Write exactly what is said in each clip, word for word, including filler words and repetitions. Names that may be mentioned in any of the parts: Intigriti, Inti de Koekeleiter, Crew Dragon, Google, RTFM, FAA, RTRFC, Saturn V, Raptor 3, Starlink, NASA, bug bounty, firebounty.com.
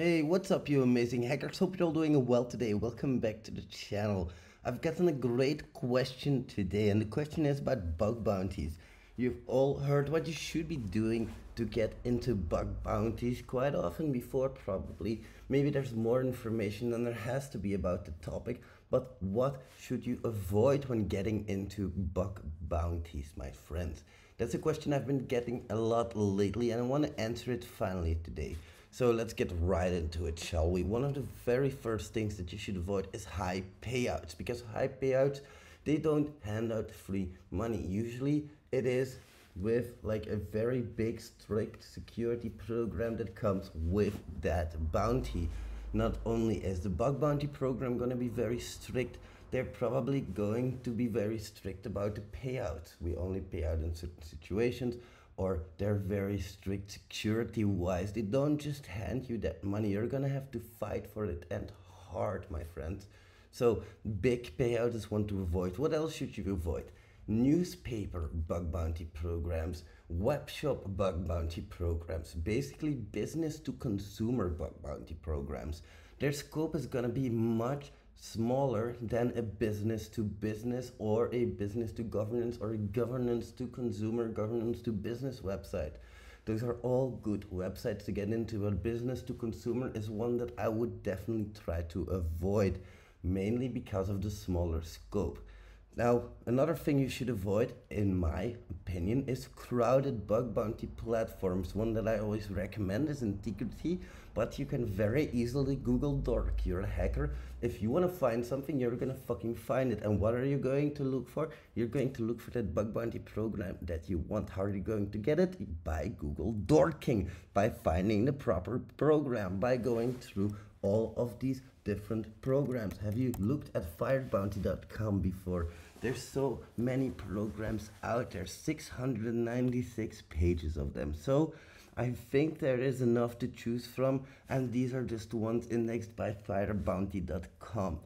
Hey, what's up you amazing hackers? Hope you're all doing well today. Welcome back to the channel. I've gotten a great question today, and the question is about bug bounties. You've all heard what you should be doing to get into bug bounties quite often before, probably. Maybe there's more information than there has to be about the topic, but what should you avoid when getting into bug bounties, my friends? That's a question I've been getting a lot lately, and I want to answer it finally today. So let's get right into it, shall we? One of the very first things that you should avoid is high payouts, because high payouts, they don't hand out free money. Usually it is with like a very big strict security program that comes with that bounty. Not only is the bug bounty program going to be very strict, they're probably going to be very strict about the payouts. We only pay out in certain situations, or they're very strict security-wise. They don't just hand you that money. You're gonna have to fight for it, and hard, my friends. So big payout is one to avoid. What else should you avoid? Newspaper bug bounty programs, webshop bug bounty programs, basically business to consumer bug bounty programs. Their scope is gonna be much smaller than a business to business or a business to governance or a governance to consumer, governance to business website. Those are all good websites to get into, but business to consumer is one that I would definitely try to avoid, mainly because of the smaller scope. Now, another thing you should avoid, in my opinion, is crowded bug bounty platforms. One that I always recommend is Intigriti, but you can very easily Google dork. You're a hacker. If you want to find something, you're going to fucking find it. And what are you going to look for? You're going to look for that bug bounty program that you want. How are you going to get it? By Google dorking, by finding the proper program, by going through all of these different programs. Have you looked at firebounty dot com before? There's so many programs out there, six hundred ninety-six pages of them. So I think there is enough to choose from, and these are just the ones indexed by firebounty dot com.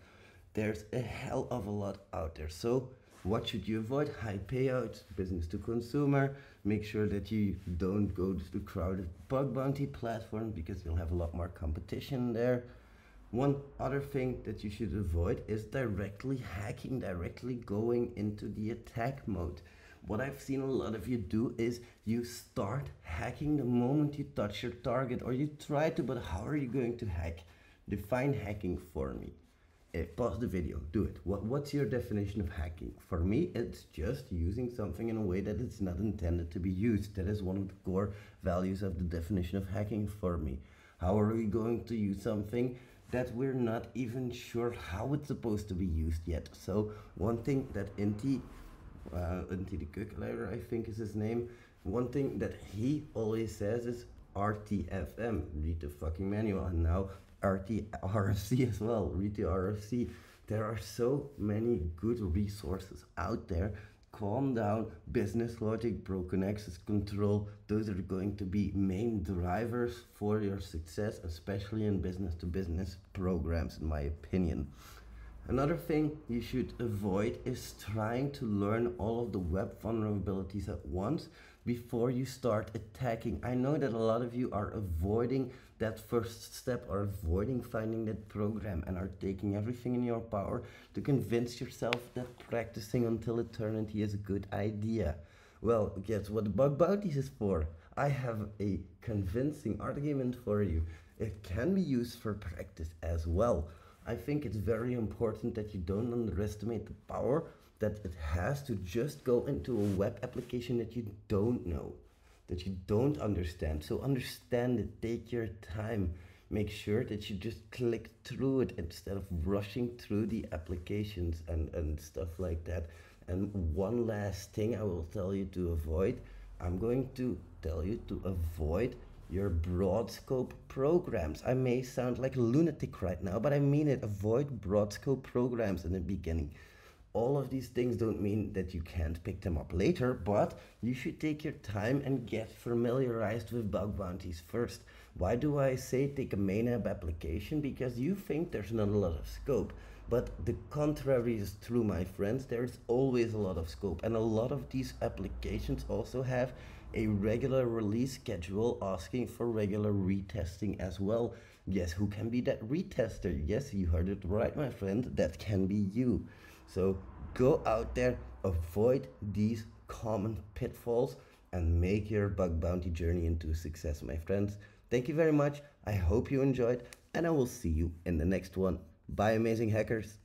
There's a hell of a lot out there. So what should you avoid? High payouts, business to consumer. Make sure that you don't go to the crowded bug bounty platform, because you'll have a lot more competition there. One other thing that you should avoid is directly hacking, directly going into the attack mode. What I've seen a lot of you do is you start hacking the moment you touch your target, or you try to, but how are you going to hack? Define hacking for me. Pause the video, do it. What, what's your definition of hacking? For me, it's just using something in a way that it's not intended to be used. That is one of the core values of the definition of hacking for me. How are we going to use something that we're not even sure how it's supposed to be used yet? So one thing that Inti, uh, Inti de Koekeleiter, I think is his name, one thing that he always says is R T F M, read the fucking manual, and now R T R F C as well, R T R F C. There are so many good resources out there. Calm down, business logic, broken access control, those are going to be main drivers for your success, especially in business to business programs, in my opinion. Another thing you should avoid is trying to learn all of the web vulnerabilities at once before you start attacking. I know that a lot of you are avoiding that first step, or avoiding finding that program, and are taking everything in your power to convince yourself that practicing until eternity is a good idea. Well, guess what bug bounties is for? I have a convincing argument for you. It can be used for practice as well. I think it's very important that you don't underestimate the power that it has to just go into a web application that you don't know, that you don't understand. So understand it, take your time, make sure that you just click through it instead of rushing through the applications and, and stuff like that. And one last thing I will tell you to avoid, I'm going to tell you to avoid your broad scope programs. I may sound like a lunatic right now, but I mean it. Avoid broad scope programs in the beginning. All of these things don't mean that you can't pick them up later, but you should take your time and get familiarized with bug bounties first. Why do I say take a main app application? Because you think there's not a lot of scope, but the contrary is true, my friends. There's always a lot of scope, and a lot of these applications also have a regular release schedule asking for regular retesting as well. Yes, who can be that retester? Yes, you heard it right, my friend, that can be you. So go out there, avoid these common pitfalls, and make your bug bounty journey into success, my friends. Thank you very much. I hope you enjoyed, and I will see you in the next one. Bye, amazing hackers.